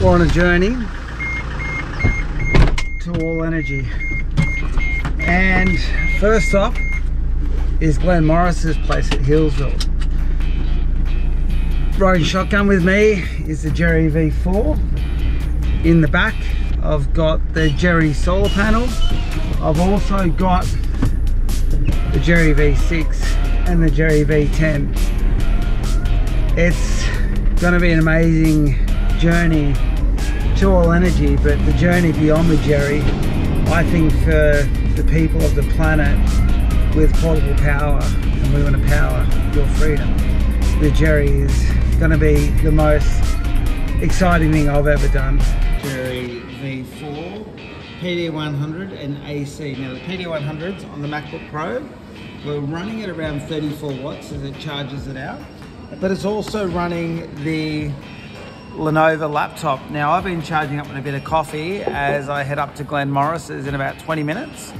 We're on a journey to all energy. And first up is Glenn Morris's place at Hillsville. Riding shotgun with me is the jeri V4. In the back, I've got the jeri solar panel. I've also got the jeri V6 and the jeri V10. It's going to be an amazing journey to all energy, but the journey beyond the jeri, I think, for the people of the planet with portable power, and we want to power your freedom, the jeri is going to be the most exciting thing I've ever done. Jeri V4, pd100 and AC. Now the pd100's on the MacBook Pro. We're running it around 34 watts as it charges it out, but it's also running the Lenovo laptop. Now I've been charging up on a bit of coffee as I head up to Glenn Morris's in about 20 minutes.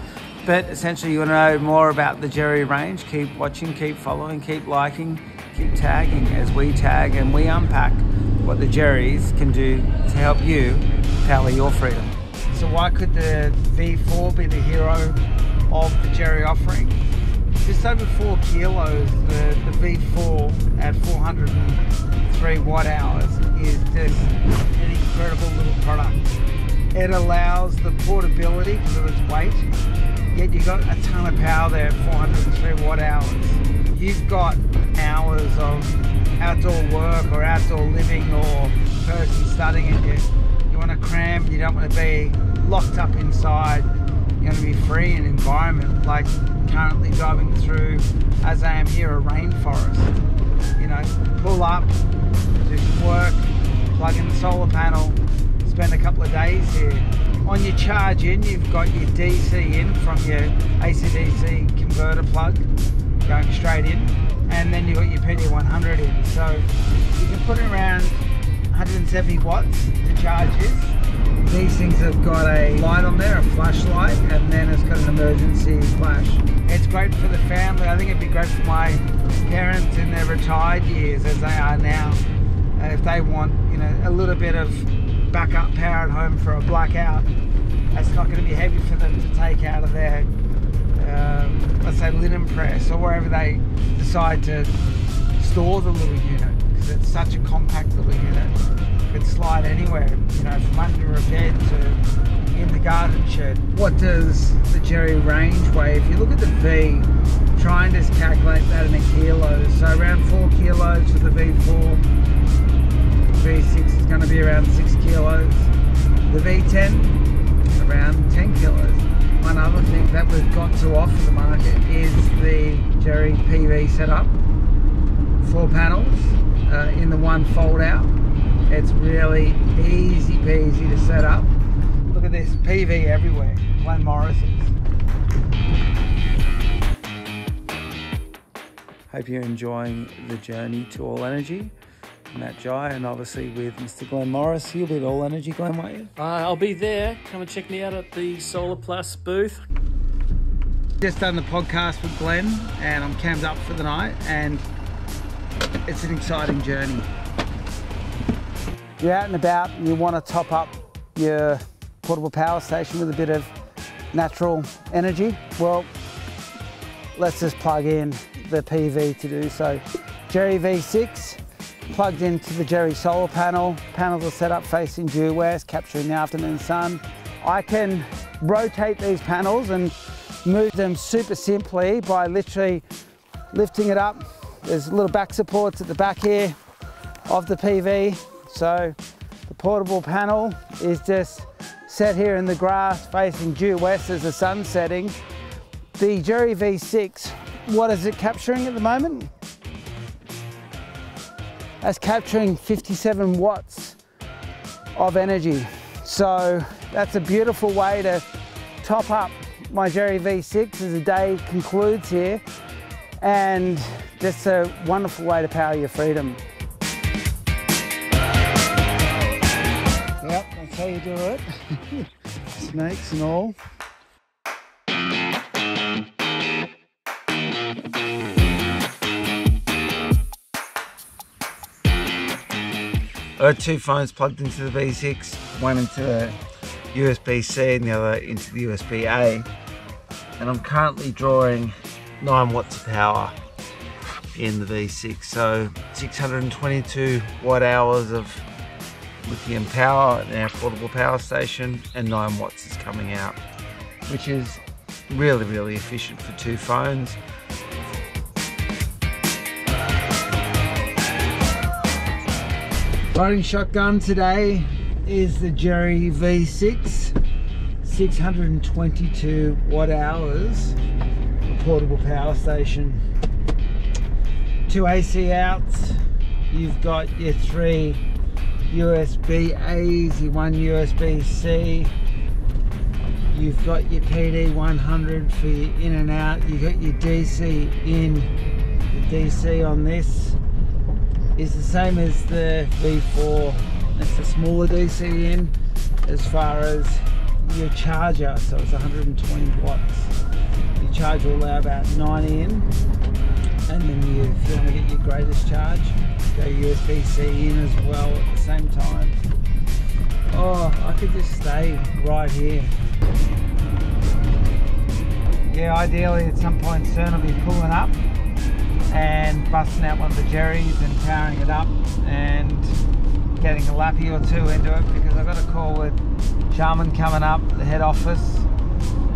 But essentially, you want to know more about the jeri range, keep watching, keep following, keep liking, keep tagging as we tag and we unpack what the jeris can do to help you power your freedom. So why could the V4 be the hero of the jeri offering? Just over 4 kilos, the V4 at 403 watt hours is just an incredible little product. It allows the portability because of its weight, yet you've got a ton of power there at 403 watt hours. You've got hours of outdoor work or outdoor living or person studying, and you want to cram, you don't want to be locked up inside, you want to be free in an environment like currently driving through, as I am here, a rainforest. You know, pull up, do some work, plug in the solar panel, spend a couple of days here. On your charge in, you've got your DC in from your AC-DC converter plug going straight in, and then you've got your PD100 in. So you can put around 170 watts to charge this. These things have got a light on there, a flashlight, and then it's got an emergency flash. It's great for the family. I think it'd be great for my parents in their retired years as they are now. If they want, you know, a little bit of backup power at home for a blackout, that's not going to be heavy for them to take out of their, let's say, linen press or wherever they decide to store the little unit, because it's such a compact little unit. It could slide anywhere, you know, from under a bed to in the garden shed. What does the jeri range weigh? If you look at the V, try and just calculate that in a kilo. So around 4 kilos for the V4. V6 is going to be around 6 kilos. The V10, around 10 kilos. One other thing that we've got to offer the market is the jeri PV setup. 4 panels in the one fold out. It's really easy peasy to set up. Look at this, PV everywhere, Glenn Morris's. Hope you're enjoying the journey to all energy. Matt Jai, and obviously with Mr. Glenn Morris. You'll be at All Energy, Glenn, won't you? I'll be there. Come and check me out at the Solar Plus booth. Just done the podcast with Glenn, and I'm camped up for the night, and it's an exciting journey. You're out and about, and you want to top up your portable power station with a bit of natural energy. Well, let's just plug in the PV to do so. Jeri V6. Plugged into the jeri solar panel. Panels are set up facing due west, capturing the afternoon sun. I can rotate these panels and move them super simply by literally lifting it up. There's little back supports at the back here of the PV. So the portable panel is just set here in the grass facing due west as the sun's setting. The jeri V6, what is it capturing at the moment? That's capturing 57 watts of energy. So that's a beautiful way to top up my jeri V6 as the day concludes here. And just a wonderful way to power your freedom. Yep, that's how you do it. Snakes and all. I've got two phones plugged into the V6, one into the USB-C and the other into the USB-A, and I'm currently drawing 9 watts of power in the V6, so 622 watt hours of lithium power at our portable power station, and 9 watts is coming out, which is really efficient for two phones. Riding shotgun today is the jeri V6, 622 watt hours, portable power station. 2 AC outs, you've got your 3 USB-A's, your 1 USB-C, you've got your pd100 for your in and out, you've got your DC in. The DC on this is the same as the V4, it's a smaller DC in as far as your charger, so it's 120 watts. Your charge will allow about 9 in, and then you, if you want to get your greatest charge, go USB-C in as well at the same time. Oh, I could just stay right here. Yeah, ideally at some point soon I'll be pulling up and busting out one of the jeris and powering it up and getting a lappy or two into it, because I've got a call with Sharman coming up, the head office.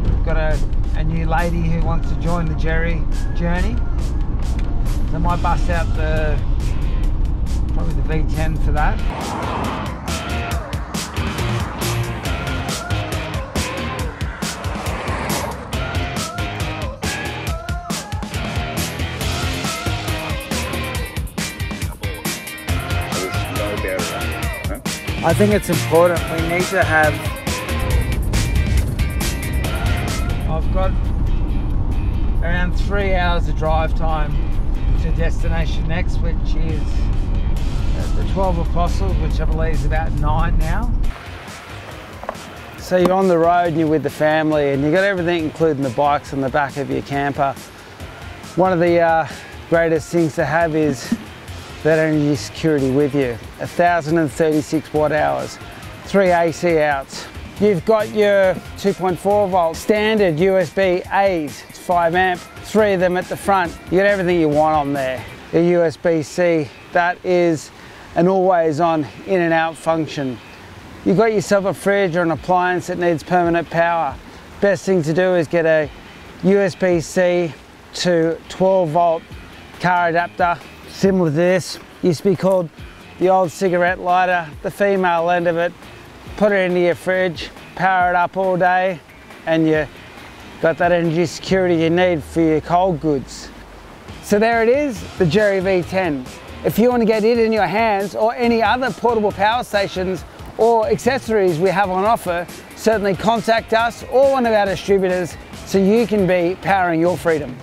We've got a new lady who wants to join the jeri journey, so I might bust out the probably the V10 for that. I think it's important, we need to have, I've got around 3 hours of drive time to destination next, which is the 12 Apostles, which I believe is about 9 now. So you're on the road and you're with the family and you've got everything, including the bikes on the back of your camper. One of the greatest things to have is that energy security with you. 1,036 watt hours, 3 AC outs. You've got your 2.4 volt standard USB A's, it's 5 amp, 3 of them at the front. You get everything you want on there. The USB-C, that is an always on in and out function. You've got yourself a fridge or an appliance that needs permanent power. Best thing to do is get a USB-C to 12 volt car adapter, similar to this. Used to be called the old cigarette lighter, the female end of it. Put it into your fridge, power it up all day, and you got that energy security you need for your cold goods. So there it is, the jeri V10. If you want to get it in your hands or any other portable power stations or accessories we have on offer, certainly contact us or one of our distributors so you can be powering your freedom.